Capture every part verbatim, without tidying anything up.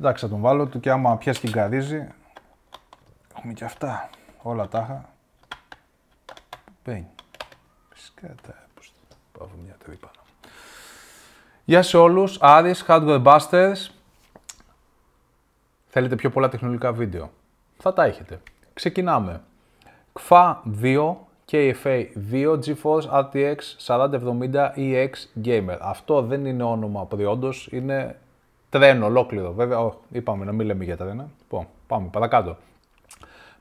Εντάξει, θα τον βάλω του και άμα πιάσει την καρύζει. Έχουμε και αυτά. Όλα τα είχα. Μπαίνει. Φυσικά τα έπωστα. Πάω μια τρύπα. Γεια σε όλους. Άρης, Hardware Busters. Θέλετε πιο πολλά τεχνολογικά βίντεο. Θα τα έχετε. Ξεκινάμε. κέι εφ έι δύο, κέι εφ έι δύο, GeForce αρ τι εξ σαράντα εβδομήντα ι εξ Gamer. Αυτό δεν είναι όνομα προϊόντος, είναι τρένο ολόκληρο. Βέβαια, ό, είπαμε να μην λέμε για τρένα. Λοιπόν, πάμε παρακάτω.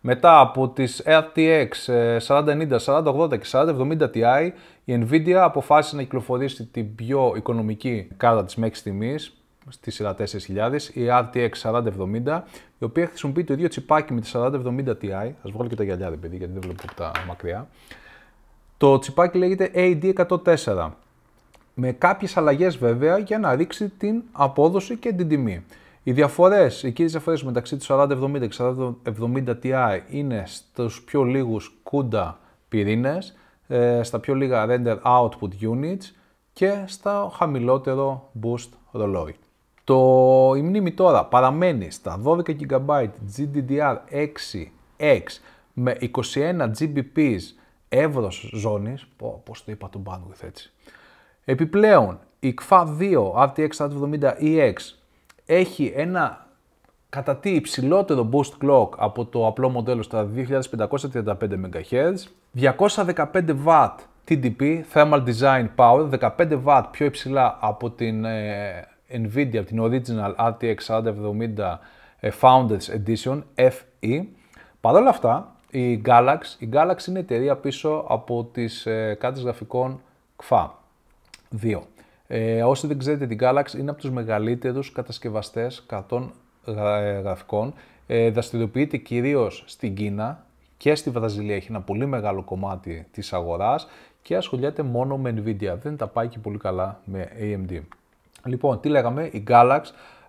Μετά από τις αρ τι εξ σαράντα ενενήντα, σαράντα ογδόντα και σαράντα εβδομήντα Ti, η NVIDIA αποφάσισε να κυκλοφορήσει την πιο οικονομική κάρτα της μέχρι στιγμής, στη σειρά τέσσερις χιλιάδες, η αρ τι εξ σαράντα εβδομήντα, η οποία χρησιμοποιεί το ίδιο τσιπάκι με τη σαράντα εβδομήντα Ti. Ας βγάλω και τα γυαλιά, ρε παιδί, γιατί δεν βλέπω τα μακριά. Το τσιπάκι λέγεται έι ντι εκατόν τέσσερα, με κάποιες αλλαγές βέβαια για να ρίξει την απόδοση και την τιμή. Οι διαφορές, οι κύριες διαφορές μεταξύ του σαράντα εβδομήντα και σαράντα εβδομήντα Ti είναι στους πιο λίγους κούντα πυρήνες, στα πιο λίγα Render Output Units και στα χαμηλότερο Boost ρολόι. Το, η μνήμη τώρα παραμένει στα δώδεκα γίγαμπάιτ τζι ντι ντι αρ έξι εξ με είκοσι ένα τζι μπι πι εύρος ζώνης. Πω, πώς το είπα τον bandwidth έτσι. Επιπλέον, η κέι εφ έι δύο αρ τι εξ σαράντα εβδομήντα ι εξ έχει ένα κατά τι υψηλότερο Boost Clock από το απλό μοντέλο στα δύο χιλιάδες πεντακόσια τριάντα πέντε μεγαχέρτζ, διακόσια δεκαπέντε βατ τι ντι πι, Thermal Design Power, δεκαπέντε βατ πιο υψηλά από την ε, NVIDIA, την Original αρ τι εξ σαράντα εβδομήντα Founders Edition, εφ ι. Παρ' όλα αυτά, η Galaxy, η Galaxy είναι η εταιρεία πίσω από τις ε, κάρτες γραφικών κέι εφ έι δύο. Ε, όσοι δεν ξέρετε, την Galaxy είναι από τους μεγαλύτερους κατασκευαστές καρτών γραφικών. Ε, δραστηριοποιείται κυρίως στην Κίνα και στη Βραζιλία, έχει ένα πολύ μεγάλο κομμάτι της αγοράς και ασχολιέται μόνο με NVIDIA. Δεν τα πάει και πολύ καλά με έι εμ ντι. Λοιπόν, τι λέγαμε, η Galaxy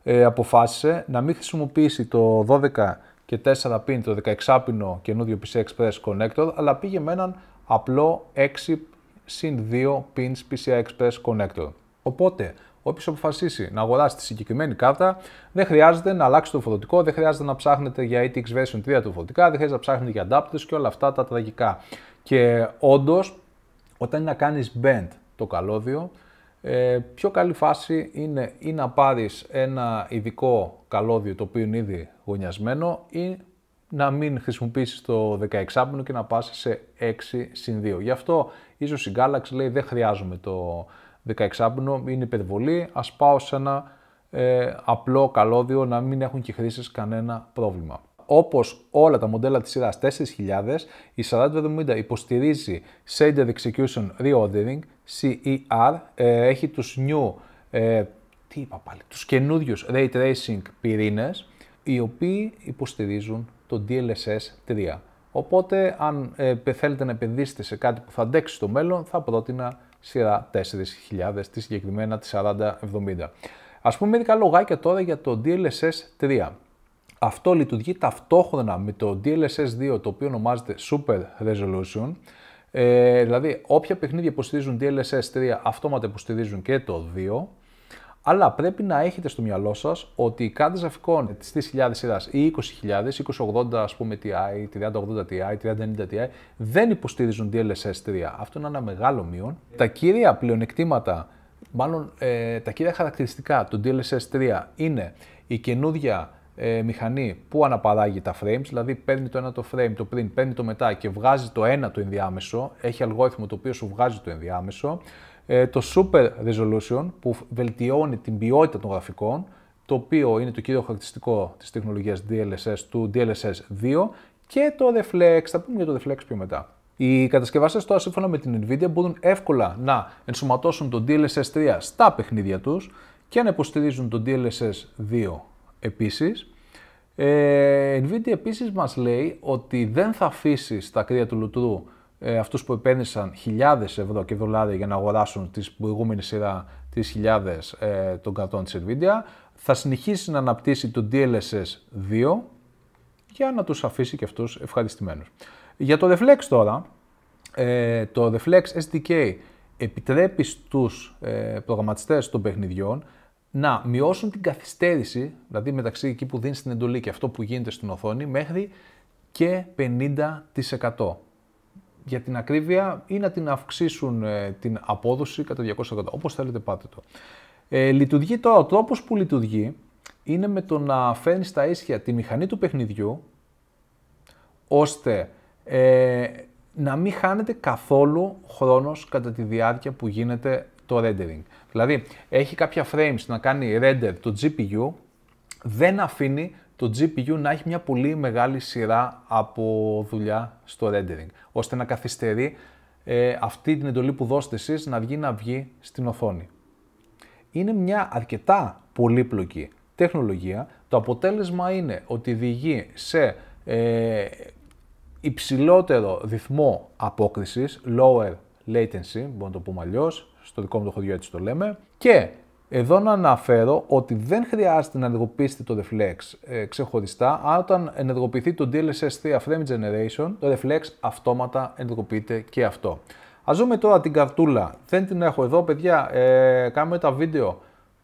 ε, αποφάσισε να μην χρησιμοποιήσει το δώδεκα και τέσσερα πιν, το δεκαέξι πινο καινούριο πι σι άι Express Connector, αλλά πήγε με έναν απλό έξι συν δύο πινς πι σι άι Express Connector. Οπότε, όποιος αποφασίσει να αγοράσει τη συγκεκριμένη κάρτα, δεν χρειάζεται να αλλάξει το φορτωτικό, δεν χρειάζεται να ψάχνετε για έι τι εξ version τρία του φορτωτικά, δεν χρειάζεται να ψάχνετε για adapters και όλα αυτά τα τραγικά. Και όντως, όταν είναι να κάνεις bend το καλώδιο, Ε, πιο καλή φάση είναι ή να πάρεις ένα ειδικό καλώδιο το οποίο είναι ήδη γωνιασμένο ή να μην χρησιμοποιήσεις το δεκαέξι πινο και να πας σε έξι συν δύο. Γι' αυτό ίσως η Galaxy λέει δεν χρειάζομαι το δεκαέξι πινο, είναι υπερβολή, ας πάω σε ένα ε, απλό καλώδιο να μην έχουν και χρήσεις κανένα πρόβλημα. Όπως όλα τα μοντέλα της σειράς τέσσερις χιλιάδες, η σαράντα εβδομήντα υποστηρίζει Shaded Execution Reordering, σι ι αρ, ε, έχει τους new, ε, τι είπα πάλι, τους καινούριους Ray Tracing πυρήνες, οι οποίοι υποστηρίζουν το ντι ελ ες ες τρία. Οπότε, αν ε, θέλετε να επενδύσετε σε κάτι που θα αντέξει στο μέλλον, θα πρότεινα σειρά τέσσερις χιλιάδες, τη συγκεκριμένα τη σαράντα εβδομήντα. Ας πούμε μερικά λογάκια τώρα για το ντι ελ ες ες τρία. Αυτό λειτουργεί ταυτόχρονα με το ντι ελ ες ες δύο, το οποίο ονομάζεται Super Resolution. Ε, δηλαδή, όποια παιχνίδια υποστηρίζουν ντι ελ ες ες τρία, αυτόματα υποστηρίζουν και το δύο. Αλλά πρέπει να έχετε στο μυαλό σας ότι οι κάρτες γραφικών της τρεις χιλιάδες σειράς ή είκοσι χιλιάδες, είκοσι ογδόντα ας πούμε Ti, τριάντα ογδόντα Ti, τριάντα ενενήντα Ti, δεν υποστηρίζουν ντι ελ ες ες τρία. Αυτό είναι ένα μεγάλο μείον. Τα κύρια πλεονεκτήματα, μάλλον ε, τα κύρια χαρακτηριστικά του ντι ελ ες ες τρία είναι η καινούργια Ε, μηχανή που αναπαράγει τα frames, δηλαδή παίρνει το ένα το frame, το πριν, παίρνει το μετά και βγάζει το ένα το ενδιάμεσο, έχει αλγόριθμο το οποίο σου βγάζει το ενδιάμεσο, ε, το Super Resolution που βελτιώνει την ποιότητα των γραφικών, το οποίο είναι το κύριο χαρακτηριστικό της τεχνολογίας ντι ελ ες ες του ντι ελ ες ες δύο και το Reflex, θα πούμε για το Reflex πιο μετά. Οι κατασκευαστές τώρα σύμφωνα με την NVIDIA μπορούν εύκολα να ενσωματώσουν το ντι ελ ες ες τρία στα παιχνίδια τους και να υποστηρίζουν το ντι ελ ες ες δύο. Επίσης, ε, NVIDIA επίσης μας λέει ότι δεν θα αφήσει στα κρύα του λουτρού ε, αυτούς που επένδυσαν χιλιάδες ευρώ και δολάρια για να αγοράσουν την προηγούμενη σειρά της χιλιάδες ε, των καρτών της NVIDIA. Θα συνεχίσει να αναπτύσσει το ντι ελ ες ες δύο για να τους αφήσει και αυτούς ευχαριστημένους. Για το Reflex τώρα, ε, το Reflex ες ντι κέι επιτρέπει στους ε, προγραμματιστές των παιχνιδιών να μειώσουν την καθυστέρηση, δηλαδή μεταξύ εκεί που δίνεις την εντολή και αυτό που γίνεται στην οθόνη, μέχρι και πενήντα τοις εκατό. Για την ακρίβεια ή να την αυξήσουν ε, την απόδοση κατά διακόσια τοις εκατό, όπως θέλετε πάτε το. Ε, λειτουργεί τώρα, ο τρόπος που λειτουργεί είναι με το να φέρνει στα ίσια τη μηχανή του παιχνιδιού, ώστε ε, να μην χάνεται καθόλου χρόνος κατά τη διάρκεια που γίνεται το rendering. Δηλαδή, έχει κάποια frames να κάνει render το τζι πι γιου, δεν αφήνει το τζι πι γιου να έχει μια πολύ μεγάλη σειρά από δουλειά στο rendering, ώστε να καθυστερεί ε, αυτή την εντολή που δώσετε εσείς να βγει να βγει στην οθόνη. Είναι μια αρκετά πολύπλοκη τεχνολογία. Το αποτέλεσμα είναι ότι διηγεί σε ε, υψηλότερο ρυθμό απόκρισης, lower latency, μπορούμε να το πούμε αλλιώς, στο δικό μου το χωριό έτσι το λέμε, και εδώ να αναφέρω ότι δεν χρειάζεται να ενεργοποιήσετε το Reflex ε, ξεχωριστά. Αν όταν ενεργοποιηθεί το ντι ελ ες ες τρία Frame Generation, το Reflex αυτόματα ενεργοποιείται και αυτό. Ας δούμε τώρα την καρτούλα. Δεν την έχω εδώ, παιδιά. Ε, κάνουμε τα βίντεο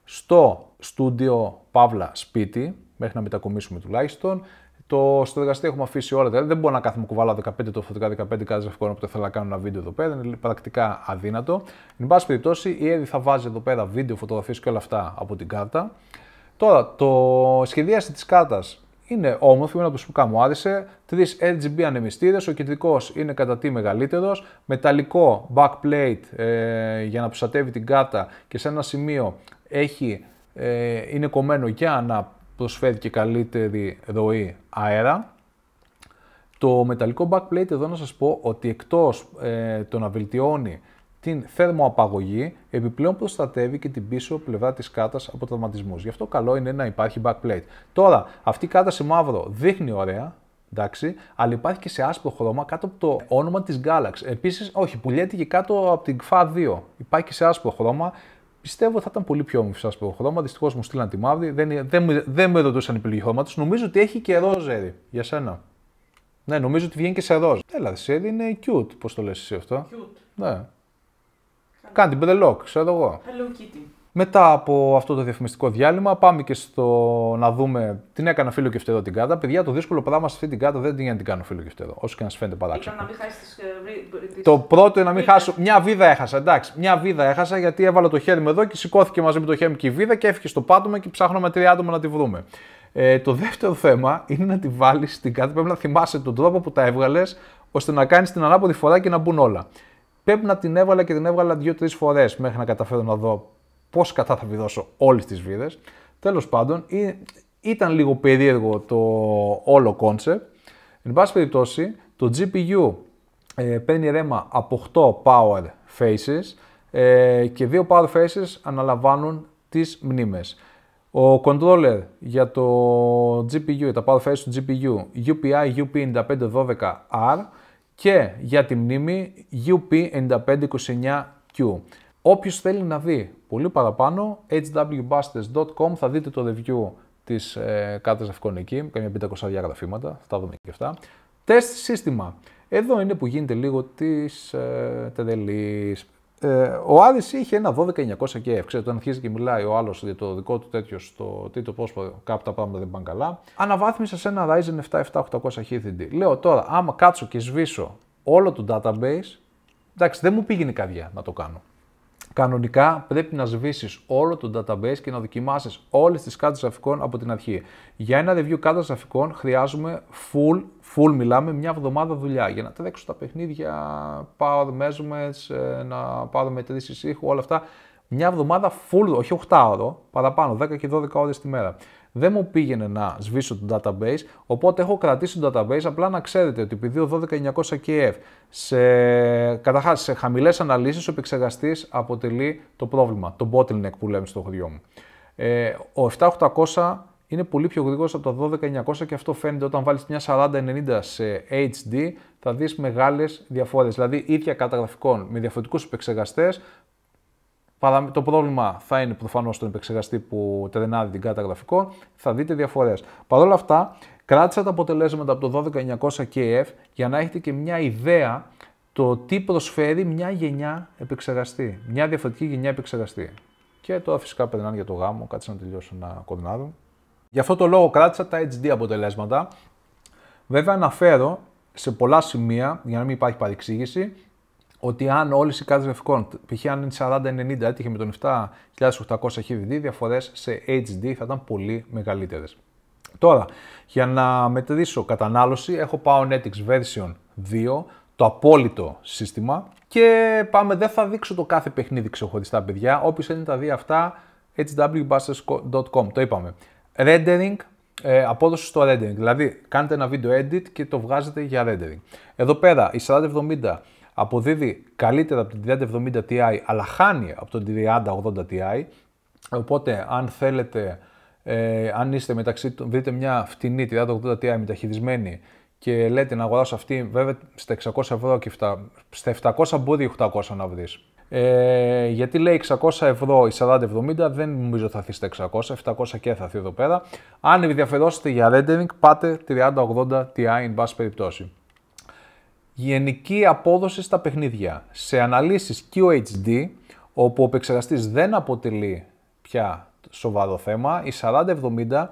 στο στούντιο παύλα σπίτι, μέχρι να μετακομίσουμε τουλάχιστον. Το στο εργαστήριο έχουμε αφήσει όλα, δηλαδή δεν μπορώ να κάθομαι κουβάλα δεκαπέντε το φορτηγά δεκαπέντε κάθε ζευκόνο που το θέλω να κάνω ένα βίντεο εδώ πέρα, είναι πρακτικά αδύνατο. Εν πάση περιπτώσει, η Έρη θα βάζει εδώ πέρα βίντεο, φωτογραφίες και όλα αυτά από την κάρτα. Τώρα, το σχεδίαση της κάρτας είναι όμορφη, είναι από το που μου άρεσε. Τρεις αρ τζι μπι ανεμιστήρες, ο κεντρικός είναι κατά τι μεγαλύτερος, μεταλλικό backplate ε, για να προστατεύει την κάρτα και σε ένα σημείο έχει, ε, είναι κομμένο για να προσφέρει και καλύτερη ροή αέρα. Το μεταλλικό backplate εδώ να σας πω ότι εκτός ε, το να βελτιώνει την θερμοαπαγωγή, επιπλέον προστατεύει και την πίσω πλευρά της κάρτας από τραυματισμούς. Γι' αυτό καλό είναι να υπάρχει backplate. Τώρα, αυτή η κάρτα σε μαύρο δείχνει ωραία, εντάξει, αλλά υπάρχει και σε άσπρο χρώμα κάτω από το όνομα της Galaxy. Επίσης, όχι, πουλιέται και κάτω από την κιου έιτς έι δύο. Υπάρχει και σε άσπρο χρώμα. Πιστεύω ότι θα ήταν πολύ πιο όμορφη σε άσπρο χρώμα. Δυστυχώς μου στείλαν τη μαύρη. Δεν, δεν, δεν με ρωτούσαν επιλογή χρώματος. Νομίζω ότι έχει και ροζ, Ζέρι, για σένα. Ναι, νομίζω ότι βγαίνει και σε ροζ. Έλα, Ζέρι, είναι cute. Πώς το λες εσύ αυτό? Cute. Ναι. Κάνει την μπρελόκ, ξέρω εγώ. Hello Kitty. Μετά από αυτό το διαφημιστικό διάλειμμα, πάμε και στο να δούμε την έκανα φίλο και φτερό την κάρτα. Παιδιά, το δύσκολο πράγμα σε αυτή την κάρτα δεν είναι να την κάνω φίλο και φτερό, όσο και να σας φαίνεται παράξενο. Να μην χάσεις τις... Το πρώτο είναι να μην χάσω. Μια βίδα έχασα, εντάξει. Μια βίδα έχασα γιατί έβαλα το χέρι μου εδώ και σηκώθηκε μαζί με το χέρι μου και η βίδα και έφυγε στο πάτωμα και ψάχνω με τρία άτομα να τη βρούμε. Ε, το δεύτερο θέμα είναι να τη βάλεις στην κάρτα. Πρέπει να θυμάσαι τον τρόπο που τα έβγαλες ώστε να κάνεις την ανάποδη φορά και να μπουν όλα. Πρέπει να την έβαλα και την έβγαλα δύο-τρεις φορές μέχρι να καταφέρω να δω πώς κατά θα βιδώσω όλες τις βίδες. Τέλος πάντων, ήταν λίγο περίεργο το όλο concept. Εν πάση περιπτώσει, το τζι πι γιου ε, παίρνει ρέμα από οκτώ power faces ε, και δύο power faces αναλαμβάνουν τις μνήμες. Ο controller για το τζι πι γιου, τα power faces του τζι πι γιου, γιου πι άι γιου πι εννιά πέντε δώδεκα αρ και για τη μνήμη γιου πι εννιά πέντε είκοσι εννιά κιου. Όποιος θέλει να δει πολύ παραπάνω, έιτς ντάμπλιου μπάστερς τελεία κομ, θα δείτε το review της ε, κάρτας ζευκών εκεί, καμιά πεντακόσια γραφήματα, θα τα δούμε και αυτά. Τεστ σύστημα. Εδώ είναι που γίνεται λίγο της ε, τελελής. Ε, ο Άρης είχε ένα δώδεκα εννιακόσια κέι εφ, ξέρετε, όταν αρχίζει και μιλάει ο άλλος για το δικό του τέτοιο στο τρίτο πρόσωπο, κάπου τα πράγματα δεν πάνε καλά. Αναβάθμισα σε ένα Ryzen επτά επτά οκτακόσια χι θρι ντι. Λέω τώρα, άμα κάτσω και σβήσω όλο το database, εντάξει, δεν μου πήγαινε καρδιά να το κάνω. Κανονικά πρέπει να σβήσεις όλο το database και να δοκιμάσεις όλες τις κάρτες γραφικών από την αρχή. Για ένα review κάρτας γραφικών χρειάζομαι full, full μιλάμε, μια εβδομάδα δουλειά για να τρέξω τα παιχνίδια, power measurements, να πάρω μετρήσεις ήχου, όλα αυτά. Μια εβδομάδα full, όχι οκτώ ώρο, παραπάνω, δέκα και δώδεκα ώρες τη μέρα. Δεν μου πήγαινε να σβήσω το database, οπότε έχω κρατήσει το database. Απλά να ξέρετε ότι επειδή ο δώδεκα εννιακόσια κέι εφ σε, καταρχάς, σε χαμηλές αναλύσεις, ο επεξεργαστής αποτελεί το πρόβλημα, το bottleneck που λέμε στο χωριό μου. Ε, ο επτά οκτακόσια είναι πολύ πιο γρήγορος από το δώδεκα εννιακόσια και αυτό φαίνεται όταν βάλεις μια σαράντα ενενήντα σε έιτς ντι, θα δεις μεγάλες διαφορές. Δηλαδή, ίδια κάρτα γραφικών με διαφορετικούς επεξεργαστές. Το πρόβλημα θα είναι προφανώς στον επεξεργαστή που τρενάρει την κάρτα γραφικών, θα δείτε διαφορές. Παρ' όλα αυτά, κράτησα τα αποτελέσματα από το δώδεκα εννιακόσια κέι εφ για να έχετε και μια ιδέα το τι προσφέρει μια γενιά επεξεργαστή, μια διαφορετική γενιά επεξεργαστή. και το φυσικά πεντράνε για το γάμο, κάτσε να τελειώσω ένα κοντινάδο. Γι' αυτό το λόγο κράτησα τα έιτς ντι αποτελέσματα. Βέβαια αναφέρω σε πολλά σημεία, για να μην υπάρχει παρεξήγηση, ότι αν όλες οι κάρτες γραφικών, π.χ. αν είναι σαράντα ενενήντα έτυχε με τον επτά χιλιάδες οκτακόσια χι βι ντι, διαφορές σε έιτς ντι θα ήταν πολύ μεγαλύτερες. Τώρα, για να μετρήσω κατανάλωση, έχω PowerNetX version δύο, το απόλυτο σύστημα, και πάμε, δεν θα δείξω το κάθε παιχνίδι ξεχωριστά, παιδιά. Όποιος είναι τα δύο αυτά, hwbusters τελεία com, το είπαμε. Rendering, ε, απόδοση στο rendering, δηλαδή κάνετε ένα βίντεο edit και το βγάζετε για rendering. Εδώ πέρα η σαράντα εβδομήντα αποδίδει καλύτερα από την τριάντα εβδομήντα Ti, αλλά χάνει από την τριάντα ογδόντα Ti, οπότε αν θέλετε, ε, αν είστε μεταξύ, βρείτε μια φτηνή τριάντα ογδόντα Ti μεταχειρισμένη και λέτε να αγοράσω αυτή, βέβαια στα εξακόσια ευρώ και φτα... στα επτακόσια μπορεί οχτακόσια να βρεις. Ε, γιατί λέει εξακόσια ευρώ η σαράντα εβδομήντα, δεν νομίζω θα έρθει στα εξακόσια, επτακόσια και θα έρθει εδώ πέρα. Αν ενδιαφερόσετε για rendering, πάτε τριάντα ογδόντα Ti, εν πάση περιπτώσει. Γενική απόδοση στα παιχνίδια. Σε αναλύσεις κιου έιτς ντι, όπου ο επεξεργαστής δεν αποτελεί πια σοβαρό θέμα, η σαράντα εβδομήντα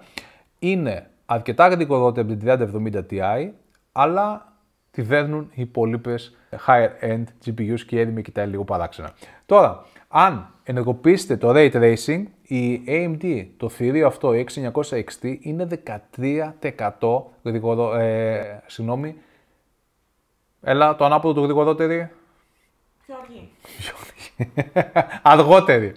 είναι αρκετά γρηγορότερη από την τριάντα εβδομήντα Ti, αλλά τη δέρνουν οι υπόλοιπες higher-end τζι πι γιους και έρημοι κοιτάει λίγο παράξενα. Τώρα, αν ενεργοποιήσετε το Ray Tracing, η έι εμ ντι, το θηρίο αυτό, η εξήντα εννιακόσια εξήντα, είναι δεκατρία τοις εκατό γρηγορο... Ε, συγγνώμη, έλα, το ανάποδο του γρηγορότερη. Πιο αργή. Αργότερη.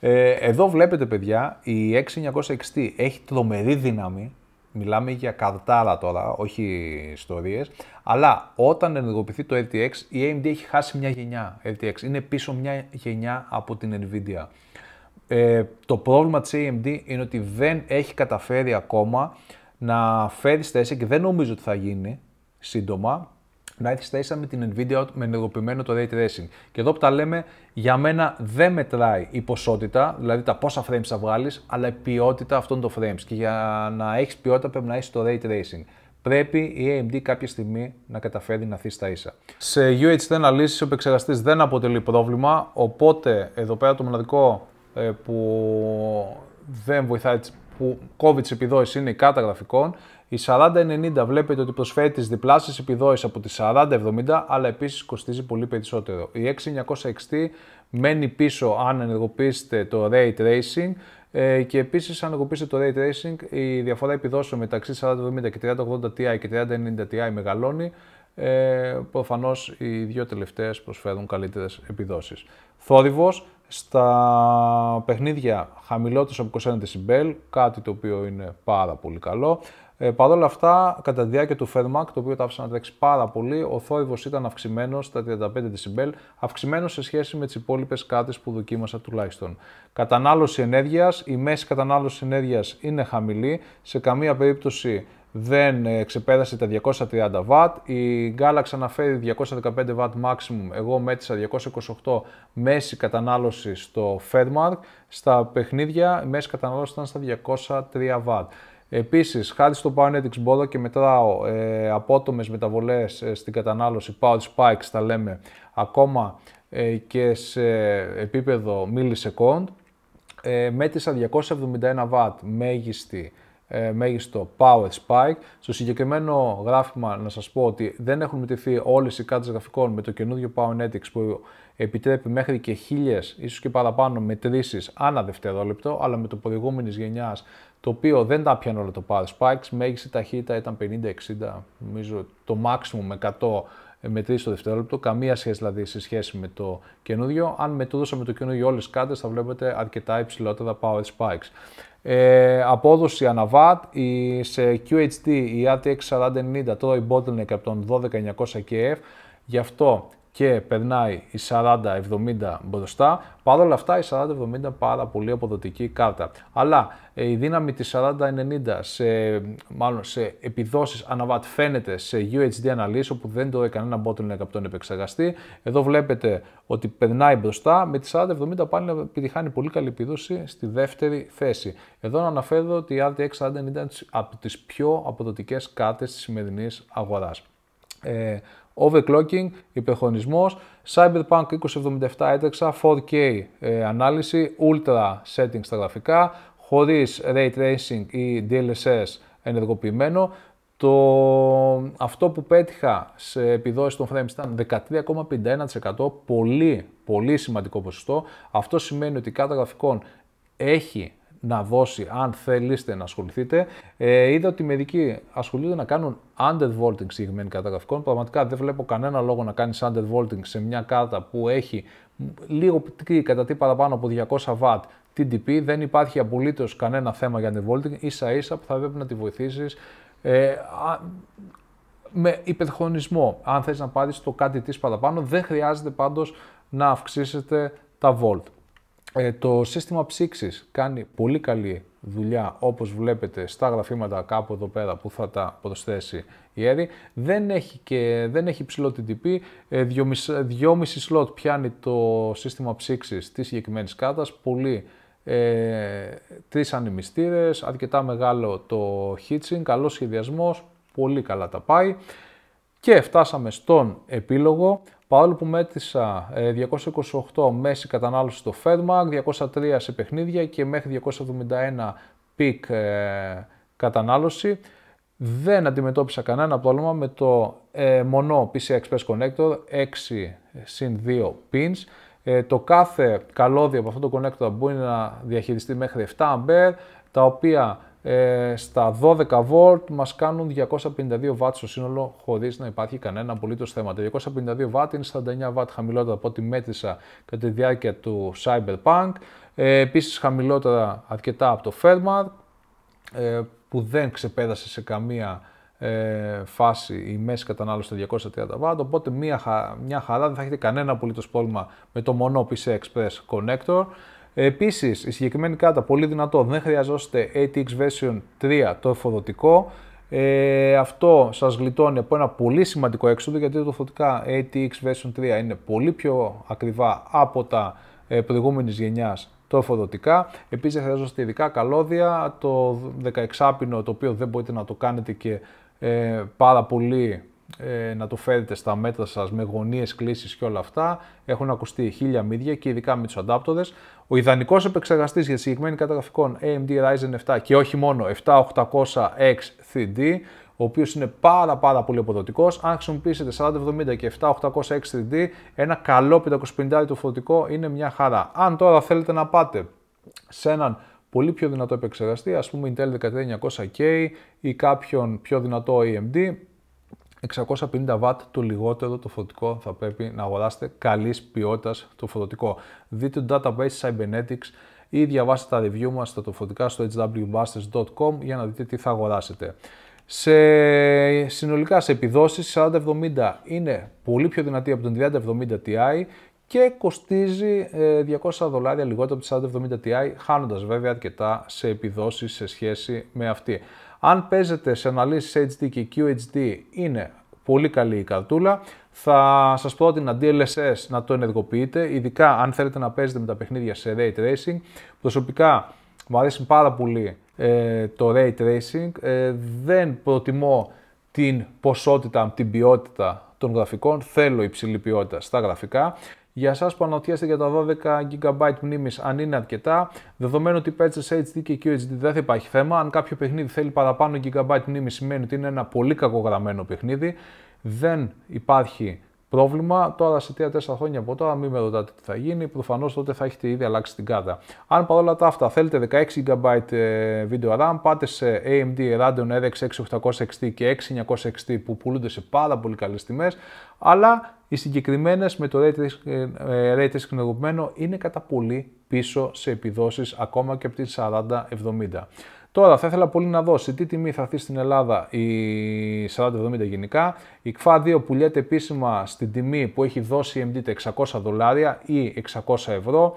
Ε, εδώ βλέπετε, παιδιά, η εξήντα εννιακόσια εξήντα έχει τρομερή δύναμη. Μιλάμε για καρτάρα τώρα, όχι ιστορίες. Αλλά όταν ενεργοποιηθεί το αρ τι εξ, η έι εμ ντι έχει χάσει μια γενιά αρ τι εξ. Είναι πίσω μια γενιά από την NVIDIA. Ε, το πρόβλημα της έι εμ ντι είναι ότι δεν έχει καταφέρει ακόμα να φέρει στα ίσια, και δεν νομίζω ότι θα γίνει σύντομα, να έρθει στα ίσια με την NVIDIA με ενεργοποιημένο το Ray Tracing. Και εδώ που τα λέμε, για μένα δεν μετράει η ποσότητα, δηλαδή τα πόσα frames θα βγάλεις, αλλά η ποιότητα αυτών των frames. Και για να έχεις ποιότητα πρέπει να έχεις το Ray Tracing. Πρέπει η έι εμ ντι κάποια στιγμή να καταφέρει να έρθει στα ίσα. Σε γιου έιτς ντι αναλύσεις ο επεξεργαστής δεν αποτελεί πρόβλημα, οπότε εδώ πέρα το μοναδικό ε, που δεν βοηθάει, που κόβει τις επιδόσεις, είναι η κάρτα γραφικών. Η σαράντα ενενήντα βλέπετε ότι προσφέρει τις διπλάσιες επιδόσεις από τη σαράντα εβδομήντα, αλλά επίσης κοστίζει πολύ περισσότερο. Η εξήντα εννιακόσια εξήντα μένει πίσω αν ενεργοποιήσετε το Ray Tracing, και επίσης αν ενεργοποιήσετε το Ray Tracing η διαφορά επιδόσεων μεταξύ σαράντα εβδομήντα και τριάντα ογδόντα Ti και τριάντα ενενήντα Ti μεγαλώνει. Ε, προφανώς οι δύο τελευταίες προσφέρουν καλύτερες επιδόσεις. Θόρυβος στα παιχνίδια χαμηλότερος από είκοσι ένα δεσιμπέλ, κάτι το οποίο είναι πάρα πολύ καλό. Ε, Παρ' όλα αυτά, κατά τη διάρκεια του FurMark, το οποίο τα άφησα να τρέξει πάρα πολύ, ο θόρυβος ήταν αυξημένος στα τριάντα πέντε δεσιμπέλ, αυξημένος σε σχέση με τις υπόλοιπες κάρτες που δοκίμασα τουλάχιστον. Κατανάλωση ενέργειας, η μέση κατανάλωση ενέργειας είναι χαμηλή, σε καμία περίπτωση δεν ξεπέρασε τα διακόσια τριάντα βατ, η Galaxy αναφέρει διακόσια δεκαπέντε βατ maximum, εγώ μέτρησα διακόσια είκοσι οκτώ μέση κατανάλωση στο FurMark, στα παιχνίδια η μέση κατανάλωση ήταν στα διακόσια τρία βατ. Επίσης, χάρη στο PowerNetX μπορώ και μετράω ε, απότομες μεταβολές ε, στην κατανάλωση, Power Spikes τα λέμε, ακόμα ε, και σε επίπεδο millisecond. Ε, μέτρησα διακόσια εβδομήντα ένα βατ μέγιστη Ε, μέγιστο Power Spike. Στο συγκεκριμένο γράφημα να σας πω ότι δεν έχουν μετρηθεί όλες οι κάρτες γραφικών με το καινούργιο PowerNetX που επιτρέπει μέχρι και χίλιες, ίσως και παραπάνω μετρήσεις ανά δευτερόλεπτο, αλλά με το προηγούμενης γενιάς το οποίο δεν τα πιάνε όλα το Power Spikes, μέγιστη ταχύτητα ήταν πενήντα εξήντα, νομίζω το maximum με εκατό μετρήσεις το δευτερόλεπτο, καμία σχέση δηλαδή σε σχέση με το καινούργιο. Αν μετρούσαμε το καινούργιο όλες τις κάρτες θα βλέπετε αρκετά υψηλότερα Power Spikes. Ε, απόδοση αναβάτ, η, σε κιου έιτς ντι η άρ τι εξ σαράντα ενενήντα τρώει bottleneck από τον δώδεκα εννιακόσια κέι εφ, γι' αυτό και περνάει η σαράντα εβδομήντα μπροστά. Παρ' όλα αυτά η σαράντα εβδομήντα πάρα πολύ αποδοτική κάρτα. Αλλά η δύναμη της σαράντα ενενήντα σε, μάλλον σε επιδόσεις αναβάτ φαίνεται σε γιου έιτς ντι αναλύσεις, όπου δεν τρώει κανένα bottleneck από τον επεξεργαστή. Εδώ βλέπετε ότι περνάει μπροστά, με τη σαράντα εβδομήντα πάλι να επιτυχάνει πολύ καλή επιδόση στη δεύτερη θέση. Εδώ να αναφέρω ότι η άρ τι εξ σαράντα ενενήντα είναι από τις πιο αποδοτικές κάρτες της σημερινής αγοράς. ε, overclocking, υπερχρονισμός, Cyberpunk είκοσι εβδομήντα επτά έτρεξα, φορ κέι ε, ανάλυση, Ultra settings στα γραφικά, χωρίς Ray Tracing ή ντι ελ ες ες ενεργοποιημένο. Το... Αυτό που πέτυχα σε επιδόσεις των frames ήταν δεκατρία κόμμα πενήντα ένα τοις εκατό, πολύ, πολύ σημαντικό ποσοστό. Αυτό σημαίνει ότι η κάρτα γραφικών έχει να δώσει, αν θέλετε να ασχοληθείτε. Ε, είδα ότι μερικοί ασχολούνται να κάνουν undervolting συγκεκριμένη κάρτα γραφικών. Πραγματικά δεν βλέπω κανένα λόγο να κάνεις undervolting σε μια κάρτα που έχει λίγο πτρή, κατά τι παραπάνω από διακόσια βατ τι ντι πι. Δεν υπάρχει απολύτως κανένα θέμα για undervolting, ίσα ίσα που θα πρέπει να τη βοηθήσεις Ε, με υπερχρονισμό. Αν θες να πάρεις το κάτι της παραπάνω, δεν χρειάζεται πάντως να αυξήσετε τα volt. Ε, το σύστημα ψήξης κάνει πολύ καλή δουλειά, όπως βλέπετε στα γραφήματα κάπου εδώ πέρα που θα τα προσθέσει η Έρη. Δεν έχει, και, δεν έχει ψηλό τι ντι πι, δυόμισι σλότ πιάνει το σύστημα ψήξης της συγκεκριμένης κάρτας, πολύ Ε, τρεις ανεμιστήρες, αρκετά μεγάλο το heatsink, καλός σχεδιασμός, πολύ καλά τα πάει. Και φτάσαμε στον επίλογο. Παρόλο που μέτρησα ε, διακόσια είκοσι οκτώ μέση κατανάλωση στο FurMark, διακόσια τρία σε παιχνίδια και μέχρι διακόσια εβδομήντα ένα peak ε, κατανάλωση, δεν αντιμετώπισα κανένα πρόβλημα με το ε, μονό πι σι άι Express Connector έξι συν δύο pins. Ε, το κάθε καλώδιο από αυτό το connector μπορεί να διαχειριστεί μέχρι επτά αμπέρ, τα οποία ε, στα δώδεκα βολτ μας κάνουν διακόσια πενήντα δύο βατ στο σύνολο, χωρίς να υπάρχει κανένα απολύτως θέμα. Τα διακόσια πενήντα δύο βατ είναι σαράντα εννέα βατ χαμηλότερα από ό,τι μέτρησα κατά τη διάρκεια του Cyberpunk. Ε, επίσης χαμηλότερα αρκετά από το FurMark, ε, που δεν ξεπέρασε σε καμία Ε, φάση η μέση κατανάλωση στα διακόσια τριάντα βατ, οπότε μια, χα, μια χαρά, δεν θα έχετε κανένα απολύτως πρόβλημα με το μονό πι σι άι Express Connector. Ε, επίσης η συγκεκριμένη κάρτα πολύ δυνατό, δεν χρειαζόστε έι τι εξ version τρία το φορτωτικό. Ε, αυτό σας γλιτώνει από ένα πολύ σημαντικό έξοδο, γιατί το φορτωτικά έι τι εξ version τρία είναι πολύ πιο ακριβά από τα ε, προηγούμενης γενιάς τροφοδοτικά. Επίσης δεν χρειάζεστε ειδικά καλώδια, το δεκαεξάπινο, το οποίο δεν μπορείτε να το κάνετε και ε, πάρα πολύ ε, να το φέρετε στα μέτρα σας με γωνίες, κλίσεις και όλα αυτά. Έχουν ακουστεί χίλια μύδια και ειδικά με τους αντάπτορες. Ο ιδανικός επεξεργαστής για τη συγκεκριμένη κάρτα γραφικών έι εμ ντι Ryzen επτά και όχι μόνο επτά οκτακόσια εξ θρι ντι, ο οποίος είναι πάρα πάρα πολύ αποδοτικός. Αν χρησιμοποιήσετε σαράντα εβδομήντα και επτά οκτακόσια εξ θρι ντι, ένα καλό πεντακόσια πενήντα το φορτικό είναι μια χαρά. Αν τώρα θέλετε να πάτε σε έναν πολύ πιο δυνατό επεξεργαστή, ας πούμε Intel δεκατρία εννιακόσια κέι ή κάποιον πιο δυνατό έι εμ ντι, εξακόσια πενήντα βατ το λιγότερο το φορτικό θα πρέπει να αγοράσετε, καλής ποιότητας το φορτικό. Δείτε το database Cybernetics ή διαβάστε τα review μας στα φορτικά στο έιτς ντάμπλιου μπάστερς τελεία κομ για να δείτε τι θα αγοράσετε. Σε, συνολικά σε επιδόσεις, σαράντα εβδομήντα είναι πολύ πιο δυνατή από τον τριάντα εβδομήντα τι άι και κοστίζει διακόσια δολάρια λιγότερο από τη σαράντα εβδομήντα τι άι, χάνοντας βέβαια αρκετά σε επιδόσεις σε σχέση με αυτή. Αν παίζετε σε αναλύσεις έιτς ντι και κιου έιτς ντι, είναι πολύ καλή η καρτούλα. Θα σας πρότεινα ντι ελ ες ες να το ενεργοποιείτε, ειδικά αν θέλετε να παίζετε με τα παιχνίδια σε Ray Tracing. Προσωπικά μου αρέσει πάρα πολύ Ε, το Ray Tracing, ε, δεν προτιμώ την ποσότητα, την ποιότητα των γραφικών, θέλω υψηλή ποιότητα στα γραφικά. Για εσάς που αναρωτιέστε για τα δώδεκα γίγαμπάιτ μνήμης αν είναι αρκετά, δεδομένου ότι παίζετε έιτς ντι και κιου έιτς ντι δεν θα υπάρχει θέμα. Αν κάποιο παιχνίδι θέλει παραπάνω γίγαμπάιτ μνήμη, σημαίνει ότι είναι ένα πολύ κακογραμμένο παιχνίδι, δεν υπάρχει πρόβλημα. Τώρα σε τρία τέσσερα χρόνια από τώρα μην με ρωτάτε τι θα γίνει, προφανώς τότε θα έχετε ήδη αλλάξει την κάρτα. Αν παρόλα τα αυτά θέλετε δεκαέξι γίγαμπάιτ video RAM, πάτε σε έι εμ ντι Radeon έρ εξ έξι οκτακόσια εξ τι και έξι εννιακόσια εξ τι που πουλούνται σε πάρα πολύ καλές τιμές, αλλά οι συγκεκριμένες με το Ray Tracing ενεργοποιημένο είναι κατά πολύ πίσω σε επιδόσεις ακόμα και από τη σαράντα εβδομήντα. Τώρα θα ήθελα πολύ να δώσει τι τιμή θα έρθει στην Ελλάδα η σαράντα εβδομήντα γενικά. Η κιου έι εφ έι δύο πουλιέται επίσημα στην τιμή που έχει δώσει η έι εμ ντι τα εξακόσια δολάρια ή εξακόσια ευρώ.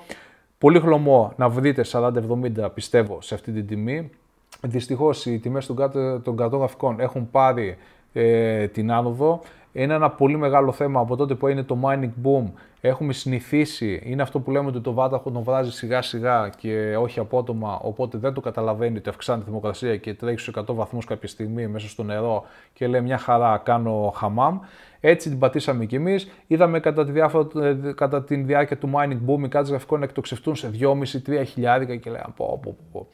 Πολύ χλωμό να βρείτε σαράντα εβδομήντα πιστεύω σε αυτή την τιμή. Δυστυχώς οι τιμές των καρτών γραφικών έχουν πάρει ε, την άνοδο. είναι ένα πολύ μεγάλο θέμα από τότε που είναι το mining boom. Έχουμε συνηθίσει, είναι αυτό που λέμε ότι το βάταχο τον βάζει σιγά σιγά και όχι απότομα, οπότε δεν το καταλαβαίνει ότι αυξάνει τη θερμοκρασία και τρέχει στους εκατό βαθμούς κάποια στιγμή μέσα στο νερό και λέει μια χαρά, κάνω χαμάμ. Έτσι την πατήσαμε κι εμείς. Είδαμε κατά τη, διάφορα, κατά τη διάρκεια του mining boom οι κάρτες γραφικών να εκτοξευτούν σε δυόμισι με τρία χιλιάδικα και λέει πω, πω, πω.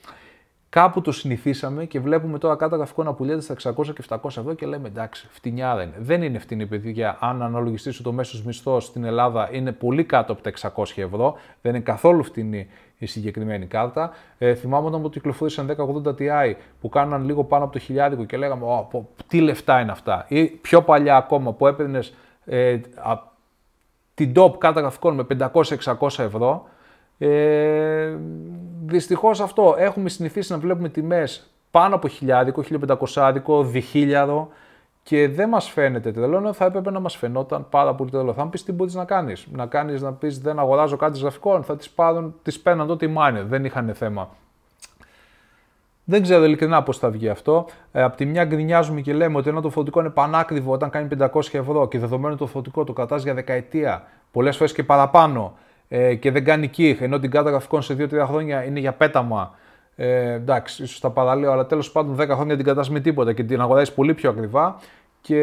Κάπου το συνηθίσαμε και βλέπουμε τώρα κάρτα γραφικών να πουλιέται στα εξακόσια και επτακόσια ευρώ και λέμε εντάξει, φτηνιάρα είναι. Δεν είναι φτηνή, παιδιά. Αν αναλογιστεί ότι ο μέσος μισθός στην Ελλάδα είναι πολύ κάτω από τα εξακόσια ευρώ, δεν είναι καθόλου φτηνή η συγκεκριμένη κάρτα. Ε, θυμάμαι όταν μου κυκλοφορήσαν δέκα ογδόντα Τι Άι που κάναν λίγο πάνω από το χιλιάδικο και λέγαμε πω, τι λεφτά είναι αυτά. Ή πιο παλιά ακόμα που έπαιρνε ε, την top κάρτα γραφικών με πεντακόσια με εξακόσια ευρώ. Ε, δυστυχώς αυτό, έχουμε συνηθίσει να βλέπουμε τιμές πάνω από χιλιάδικο, χίλια πεντακόσια, διχίλιαρο και δεν μας φαίνεται τρελό, ενώ θα έπρεπε να μας φαινόταν πάρα πολύ τρελό. Θα μου πεις τι μπορείς να κάνεις, να κάνεις να πεις δεν αγοράζω κάρτες γραφικών, θα τις πάρουν, τις παίρναν τότε οι μάνες, δεν είχαν θέμα. Δεν ξέρω ειλικρινά πώς θα βγει αυτό. Ε, απ' τη μια γκρινιάζουμε και λέμε ότι ενώ το φορτικό είναι πανάκριβο όταν κάνει πεντακόσια ευρώ και δεδομένου το φορτικό το κρατάς για δεκαετία, πολλές φορές και παραπάνω, και δεν κάνει kick, ενώ την κάρτα γραφικών σε δύο τρία χρόνια είναι για πέταμα. Ε, εντάξει, ίσως τα παραλέω, αλλά τέλος πάντων δέκα χρόνια την κρατάς με τίποτα και την αγοράζεις πολύ πιο ακριβά. Και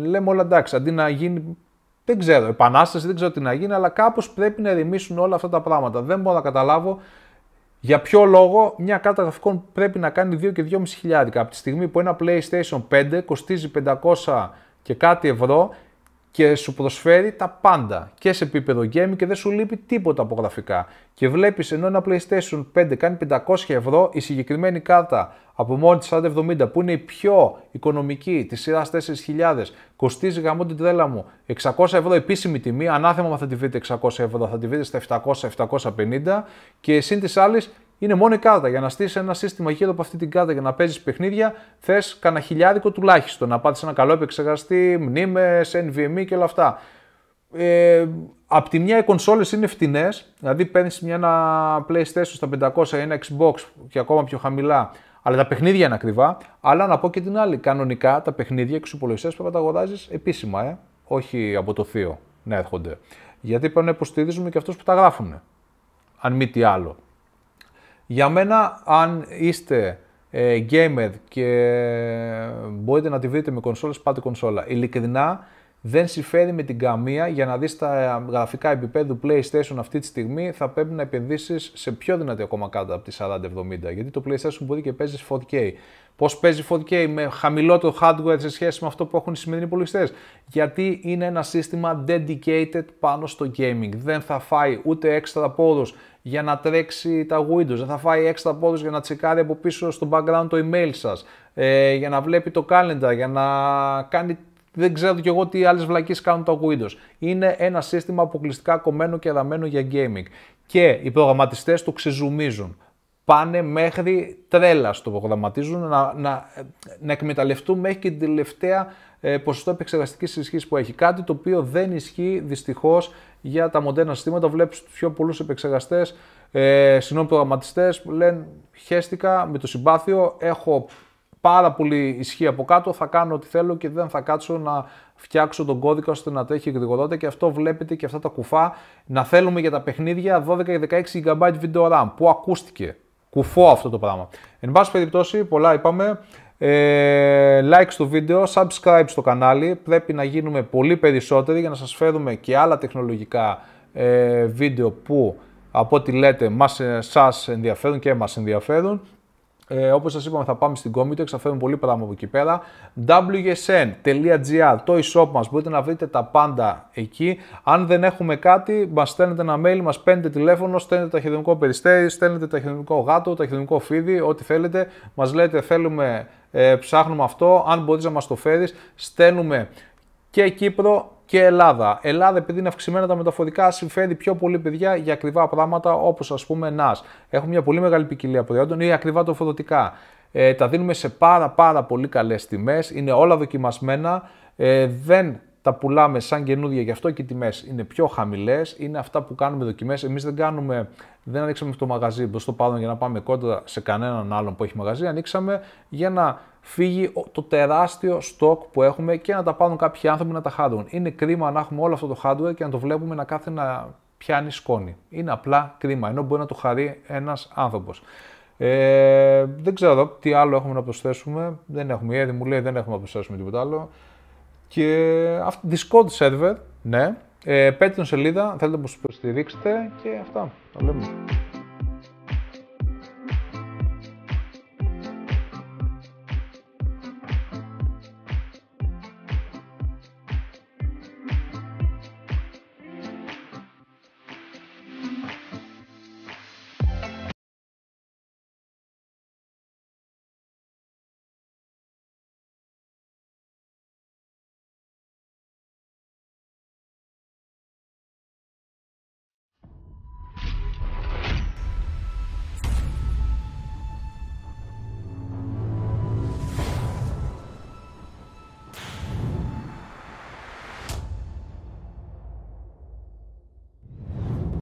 λέμε όλα εντάξει, αντί να γίνει, δεν ξέρω, επανάσταση, δεν ξέρω τι να γίνει, αλλά κάπως πρέπει να ερεμήσουν όλα αυτά τα πράγματα. Δεν μπορώ να καταλάβω για ποιο λόγο μια κάρτα γραφικών πρέπει να κάνει δύο και δυόμισι χιλιάδικα. Από τη στιγμή που ένα PlayStation πέντε κοστίζει πεντακόσια και κάτι ευρώ. Και σου προσφέρει τα πάντα και σε επίπεδο gaming και δεν σου λείπει τίποτα από γραφικά. Και βλέπεις ενώ ένα PlayStation πέντε κάνει πεντακόσια ευρώ, η συγκεκριμένη κάρτα από μόνη της σαράντα εβδομήντα που είναι η πιο οικονομική της σειράς τέσσερις χιλιάδες κοστίζει γαμώ την τρέλα μου εξακόσια ευρώ επίσημη τιμή, ανάθεμα μα θα τη βρείτε εξακόσια ευρώ, θα τη βρείτε στα επτακόσια με επτακόσια πενήντα και συν της άλλης είναι μόνο η κάρτα. Για να στήσεις ένα σύστημα γύρω από αυτή την κάρτα για να παίζεις παιχνίδια, θες κανένα χιλιάδικο τουλάχιστον. Να πάρεις ένα καλό επεξεργαστή, μνήμες, Εν Βι Εμ Άι και όλα αυτά. Ε, απ' τη μια οι κονσόλες είναι φτηνές, δηλαδή παίρνεις μια ένα PlayStation στα πεντακόσια ή ένα Xbox και ακόμα πιο χαμηλά, αλλά τα παιχνίδια είναι ακριβά. Αλλά να πω και την άλλη, κανονικά τα παιχνίδια και στους υπολογιστές πρέπει να τα αγοράζεις επίσημα, ε? όχι από το θείο να έρχονται. Γιατί πρέπει να υποστηρίζουμε και αυτούς που τα γράφουν, αν μη τι άλλο. Για μένα, αν είστε ε, gamer και μπορείτε να τη βρείτε με κονσόλες, πάτε κονσόλα. Ειλικρινά, δεν συμφέρει με την καμία. Για να δεις τα γραφικά επίπεδου PlayStation αυτή τη στιγμή, θα πρέπει να επενδύσεις σε πιο δυνατή ακόμα κάρτα από τη σαράντα εβδομήντα. Γιατί το PlayStation μπορεί και παίζει φορ κέι. Πώς παίζει φορ κέι με χαμηλότερο hardware σε σχέση με αυτό που έχουν οι σημερινοί υπολογιστές? Γιατί είναι ένα σύστημα dedicated πάνω στο gaming. Δεν θα φάει ούτε έξτρα πόρους για να τρέξει τα Windows, δεν θα φάει έξτρα πόρους για να τσεκάρει από πίσω στο background το email σας, ε, για να βλέπει το calendar, για να κάνει δεν ξέρω κι εγώ τι άλλες βλακίες κάνουν τα Windows. Είναι ένα σύστημα αποκλειστικά κομμένο και ραμμένο για gaming. Και οι προγραμματιστές το ξεζουμίζουν. Πάνε μέχρι τρέλα το προγραμματίζουν, να, να, να εκμεταλλευτούν μέχρι και την τελευταία ε, ποσοστό επεξεργαστικής ισχύς που έχει. Κάτι το οποίο δεν ισχύει δυστυχώς για τα μοντέρνα συστήματα. Βλέπεις τους πιο πολλούς επεξεργαστές, ε, συγγνώμη προγραμματιστές που λένε χέστηκα με το συμπάθειο, έχω πάρα πολύ ισχύ από κάτω, θα κάνω ό,τι θέλω και δεν θα κάτσω να φτιάξω τον κώδικα ώστε να τρέχει γρηγορότερα και αυτό βλέπετε και αυτά τα κουφά να θέλουμε για τα παιχνίδια δώδεκα με δεκαέξι τζι μπι video RAM που ακούστηκε. Κουφό αυτό το πράγμα. Εν πάση περιπτώσει, πολλά είπαμε. Ε, like στο βίντεο, subscribe στο κανάλι. Πρέπει να γίνουμε πολύ περισσότεροι για να σας φέρουμε και άλλα τεχνολογικά ε, βίντεο που από ό,τι λέτε μας, σας ενδιαφέρουν και μας ενδιαφέρουν. Ε, όπως σας είπαμε, θα πάμε στην Comitex, θα φέρουμε πολύ πράγμα από εκεί πέρα. ντάμπλιου ες εν τελεία τζι αρ, το e-shop μας, μπορείτε να βρείτε τα πάντα εκεί. Αν δεν έχουμε κάτι, μας στέλνετε ένα mail, μας παίρνετε τηλέφωνο, στέλνετε ταχυδρομικό περιστέρι, στέλνετε ταχυδρομικό γάτο, ταχυδρομικό φίδι, ό,τι θέλετε. Μας λέτε θέλουμε, ε, ψάχνουμε αυτό, αν μπορείς να μας το φέρεις, στέλνουμε και Κύπρο και Ελλάδα. Ελλάδα, επειδή είναι αυξημένα τα μεταφορικά, συμφέρει πιο πολύ παιδιά για ακριβά πράγματα όπως ας πούμε ΝΑΣ. Έχουμε μια πολύ μεγάλη ποικιλία προϊόντων ή ακριβά τροφοδοτικά. Ε, τα δίνουμε σε πάρα πάρα πολύ καλές τιμές, είναι όλα δοκιμασμένα, ε, δεν τα πουλάμε σαν καινούργια, γι' αυτό και οι τιμές είναι πιο χαμηλές, είναι αυτά που κάνουμε δοκιμές. Εμείς δεν κάνουμε, δεν ανοίξαμε το μαγαζί προς το παρόν για να πάμε κόντρα σε κανέναν άλλον που έχει μαγαζί, ανοίξαμε για να φύγει το τεράστιο στόκ που έχουμε και να τα πάρουν κάποιοι άνθρωποι να τα χάνουν. Είναι κρίμα να έχουμε όλο αυτό το hardware και να το βλέπουμε να κάθε να πιάνει σκόνη. Είναι απλά κρίμα, ενώ μπορεί να το χαρεί ένας άνθρωπος. Ε, δεν ξέρω τι άλλο έχουμε να προσθέσουμε. Δεν έχουμε, η Έδη μου λέει δεν έχουμε να προσθέσουμε τίποτα άλλο. Και αυτό, Discord server, ναι. Ε, Patreon σελίδα, θέλετε να μας υποστηρίξετε και αυτά. Τα λέμε.